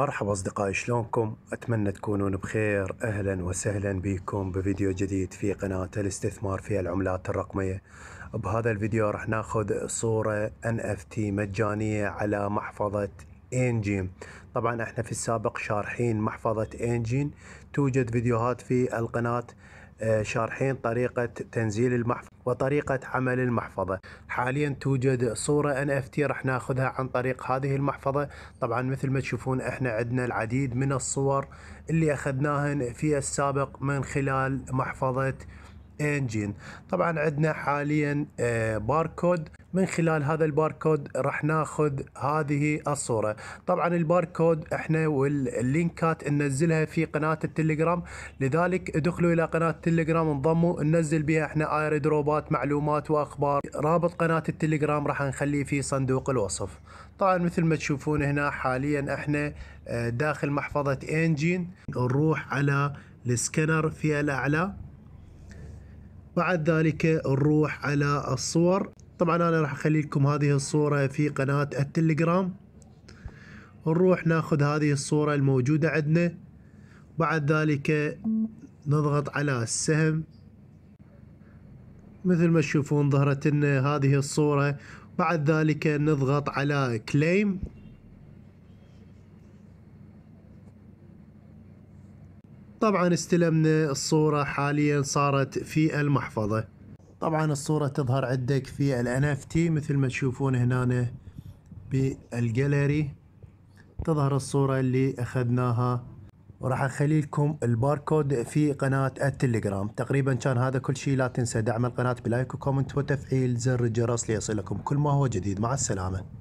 مرحبا أصدقائي، شلونكم؟ أتمنى تكونون بخير. أهلا وسهلا بكم بفيديو جديد في قناة الاستثمار في العملات الرقمية. بهذا الفيديو راح ناخذ صورة NFT مجانية على محفظة انجين. طبعا احنا في السابق شارحين محفظة انجين، توجد فيديوهات في القناة شارحين طريقة تنزيل المحفظة وطريقة عمل المحفظة. حاليا توجد صورة NFT راح ناخذها عن طريق هذه المحفظة. طبعا مثل ما تشوفون احنا عندنا العديد من الصور اللي اخذناهن في السابق من خلال محفظة انجين. طبعا عندنا حاليا باركود، من خلال هذا الباركود راح ناخذ هذه الصورة. طبعا الباركود احنا واللينكات ننزلها في قناة التليجرام، لذلك ادخلوا الى قناة التليجرام انضموا، ننزل بها احنا اير دروبات، معلومات واخبار. رابط قناة التليجرام راح نخليه في صندوق الوصف. طبعا مثل ما تشوفون هنا حاليا احنا داخل محفظة انجين. نروح على السكانر في الاعلى، بعد ذلك نروح على الصور. طبعا انا راح اخلي لكم هذه الصورة في قناة التليجرام. نروح ناخذ هذه الصورة الموجودة عندنا، بعد ذلك نضغط على السهم. مثل ما تشوفون ظهرت لنا هذه الصورة، بعد ذلك نضغط على كليم. طبعا استلمنا الصورة، حاليا صارت في المحفظة. طبعا الصورة تظهر عندك في ال NFT مثل ما تشوفون هنا بالجاليري، تظهر الصورة اللي اخذناها. وراح اخلي لكم الباركود في قناة التليجرام. تقريبا كان هذا كل شيء، لا تنسى دعم القناة بلايك وكومنت وتفعيل زر الجرس ليصلكم كل ما هو جديد. مع السلامة.